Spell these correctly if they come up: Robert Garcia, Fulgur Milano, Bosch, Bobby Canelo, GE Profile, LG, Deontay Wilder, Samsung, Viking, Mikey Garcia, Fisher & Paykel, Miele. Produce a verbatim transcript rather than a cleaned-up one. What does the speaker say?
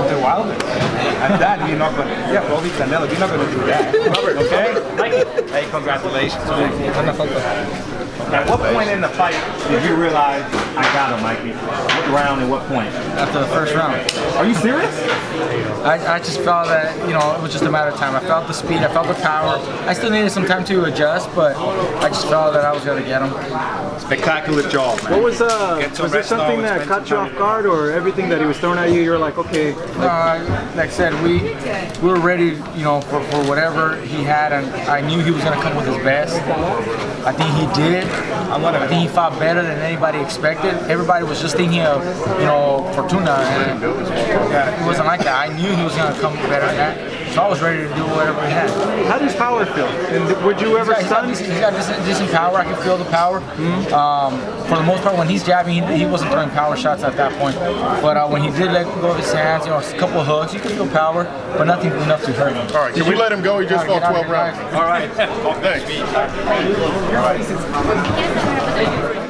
Deontay Wilder. And that we're not going to, yeah, Bobby Canelo, we're not going to do that. Robert, okay? Mikey. Hey, congratulations. At what point in the fight did you realize, I got him, Mikey? What round and what point? After the first round. Are you serious? I, I just felt that, you know, it was just a matter of time. I felt the speed, I felt the power. I still needed some time to adjust, but I just felt that I was going to get him. Spectacular jaw, man. What was, uh, was there something that caught you off guard, or everything that he was throwing at you, you were like, okay? Uh, like I said, we, we were ready, you know, for, for whatever he had, and I knew he was going to come with his best. I think he did. I think he fought better than anybody expected. Everybody was just thinking of, you know, Fortuna, and it wasn't like that. I knew he was going to come better than that, so I was ready to do whatever he had. How does power feel? And would you ever stun? He's got decent, decent power. I can feel the power. Mm-hmm. um, for the most part, when he's jabbing, he, he wasn't throwing power shots at that point. But uh, when he did let go of his hands, you know, a couple of hooks, you could feel power, but nothing enough to hurt him. All right, did can we let him go? He just fought twelve rounds. All right. Thanks. All right.